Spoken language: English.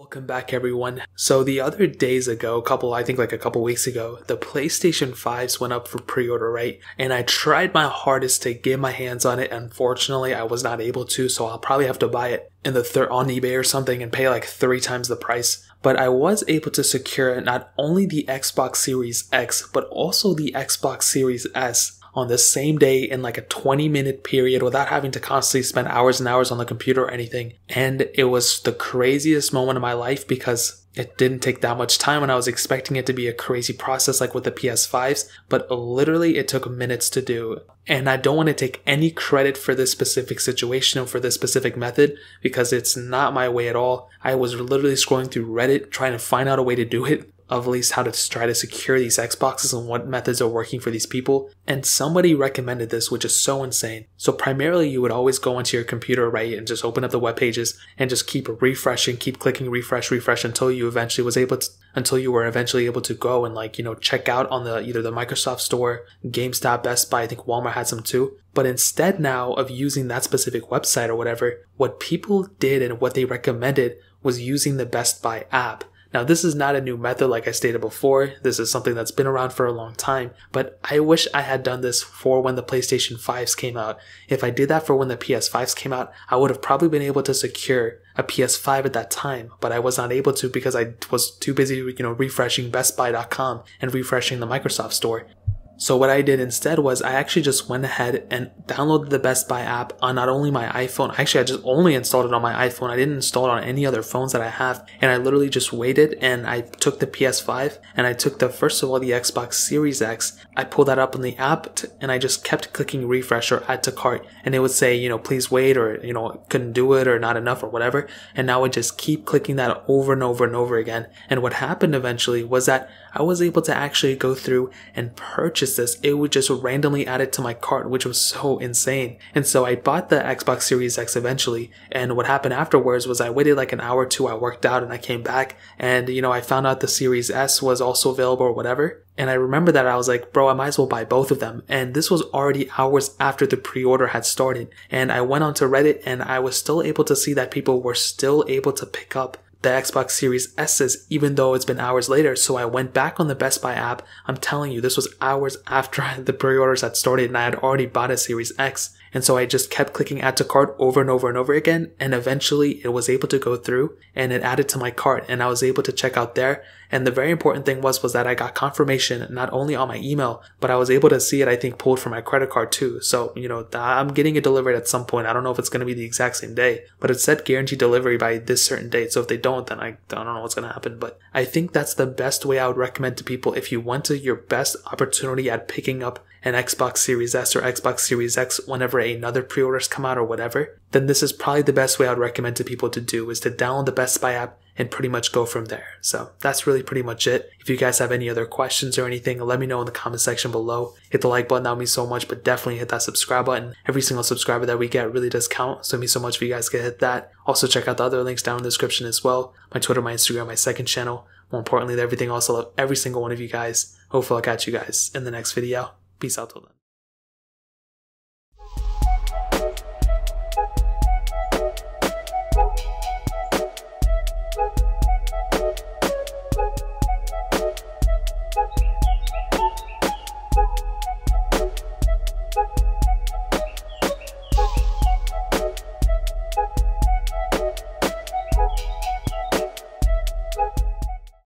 Welcome back, everyone. So the other days ago, I think like a couple weeks ago, the PlayStation 5s went up for pre-order, right? And I tried my hardest to get my hands on it. Unfortunately, I was not able to, so I'll probably have to buy it on eBay or something and pay like 3 times the price. But I was able to secure not only the Xbox Series X, but also the Xbox Series S on the same day in like a 20-minute period without having to constantly spend hours and hours on the computer or anything. And it was the craziest moment of my life because it didn't take that much time and I was expecting it to be a crazy process like with the PS5s, but literally it took minutes to do. And I don't want to take any credit for this specific situation or for this specific method because it's not my way at all. I was literally scrolling through Reddit trying to find out a way to do it, of at least how to try to secure these Xboxes and what methods are working for these people. And somebody recommended this, which is so insane. So primarily you would always go onto your computer, right, and just open up the web pages and just keep refreshing, keep clicking refresh until you eventually were able to go and, like, you know, check out on the either the Microsoft Store, GameStop, Best Buy, I think Walmart had some too. But instead now of using that specific website or whatever, what people did and what they recommended was using the Best Buy app. Now, this is not a new method like I stated before. This is something that's been around for a long time, but I wish I had done this for when the PlayStation 5s came out. If I did that for when the PS5s came out, I would have probably been able to secure a PS5 at that time, but I was not able to because I was too busy, you know, refreshing BestBuy.com and refreshing the Microsoft Store. So what I did instead was I actually just went ahead and downloaded the Best Buy app on not only my iPhone. Actually, I just only installed it on my iPhone. I didn't install it on any other phones that I have. And I literally just waited and I took the PS5 and I took the, first of all, the Xbox Series X. I pulled that up on the app and I just kept clicking refresh or add to cart. And it would say, you know, please wait, or, you know, couldn't do it, or not enough, or whatever. And now I just keep clicking that over and over and over again. And what happened eventually was that I was able to actually go through and purchase this. It would just randomly add it to my cart, which was so insane. And so I bought the Xbox Series X eventually, and what happened afterwards was I waited like an hour or two. I worked out and I came back, and, you know, I found out the Series S was also available or whatever. And I remember that I was like, bro, I might as well buy both of them. And this was already hours after the pre-order had started. And I went onto Reddit and I was still able to see that people were still able to pick up the Xbox Series S's, even though it's been hours later. So I went back on the Best Buy app. I'm telling you, this was hours after the pre-orders had started and I had already bought a Series X. And so I just kept clicking add to cart over and over and over again. And eventually it was able to go through and it added to my cart and I was able to check out there. And the very important thing was that I got confirmation not only on my email, but I was able to see it, I think, pulled from my credit card too. So, you know, I'm getting it delivered at some point. I don't know if it's going to be the exact same day, but it said guaranteed delivery by this certain date. So if they don't, then I don't know what's going to happen. But I think that's the best way I would recommend to people if you want to your best opportunity at picking up an Xbox Series S or Xbox Series X whenever another pre-orders come out or whatever, then this is probably the best way I'd recommend to people to do, is to download the Best Buy app and pretty much go from there. So that's really pretty much it. If you guys have any other questions or anything, let me know in the comment section below. Hit the like button, that would mean so much, but definitely hit that subscribe button. Every single subscriber that we get really does count, so it means so much if you guys can hit that. Also check out the other links down in the description as well. My Twitter, my Instagram, my second channel. More importantly than everything else, I love every single one of you guys. Hopefully I'll catch you guys in the next video. Peace out till then.